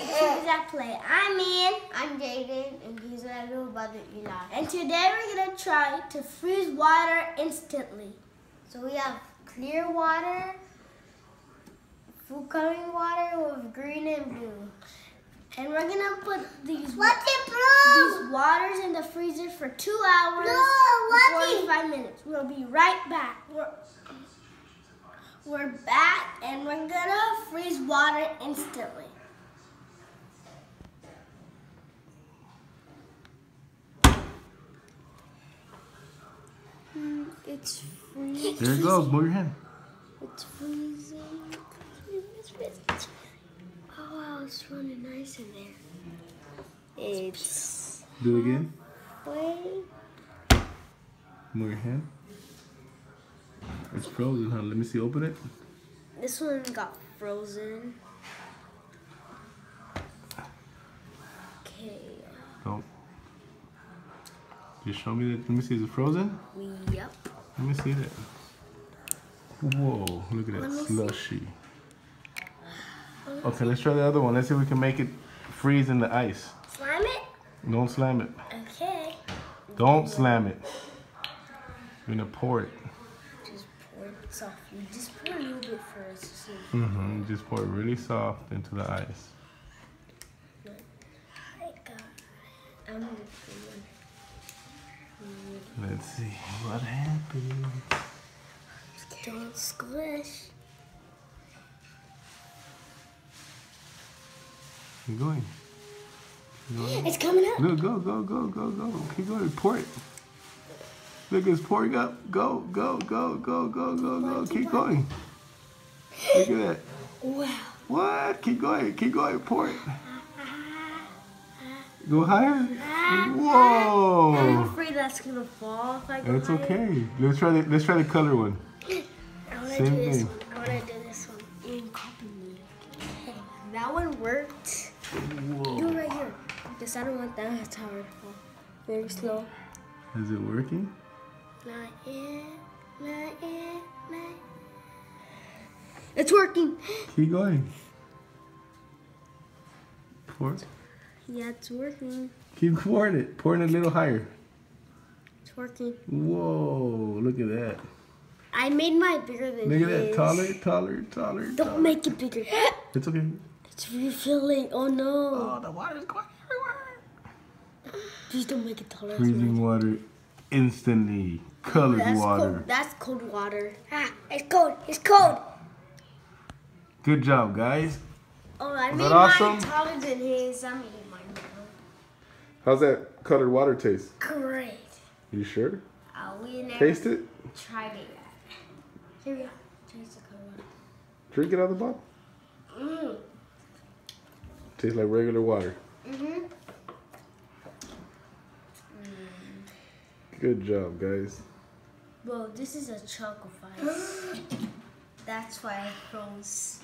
This is at Play. I'm Ian. I'm Jaden. And these are little brother Eli. And today we're going to try to freeze water instantly. So we have clear water, full coloring water with green and blue. And we're going to put these waters in the freezer for 2 hours and 45 minutes. We'll be right back. We're back and we're going to freeze water instantly. It's freezing. There it goes. Move your hand. It's freezing. Oh wow, it's really nice in there. It's. Do it again. Wait. Move your hand. It's frozen, huh? Let me see. Open it. This one got frozen. Okay. Don't. Just show me that. Let me see. Is it frozen? Yep. Let me see that. Whoa! Look at that slushy. Okay, let's try the other one. Let's see if we can make it freeze in the ice. Slam it? Don't slam it. Okay. Don't slam it. We're gonna pour it. Just pour it softly. Just pour a little bit first. Mm-hmm. Just pour it really soft into the ice. I'm gonna let's see what happens. Don't squish. Keep going. It's coming up. Look, go, go, go, go, go. Keep going. Pour it. Look, it's pouring up. Go, go, go, go, go, go, go. Keep going. Look at that. Wow. What? Keep going. Keep going. Pour it. Go higher. Whoa! I'm afraid that's gonna fall if I go That's higher. Okay. Let's try the color one. Same thing. I wanna do this one. You can copy me. Okay. That one worked. Whoa. Do it right here. Because I don't want that tower to fall. Very slow. Is it working? Not yet. Not yet. Not yet. It's working. Keep going. Pour it. Yeah, it's working. Keep pouring it. Pouring it a little higher. It's working. Whoa, look at that. I made mine bigger than his. Look at that. Taller, taller, taller. Don't make it bigger. It's okay. It's refilling. Oh no. Oh, the water's going everywhere. Please don't make it taller. Freezing water instantly. Colored water. Cold. That's cold water. Ah, it's cold. It's cold. Good job, guys. Oh, I made mine taller than his. I mean. How's that colored water taste? Great. You sure? We never taste it? Tried it yet. Here we go. Taste the colored water. Drink it out of the bottle? Mmm. Tastes like regular water. Mm-hmm. Mm. Good job, guys. Well, this is a chunk of ice. That's why I froze.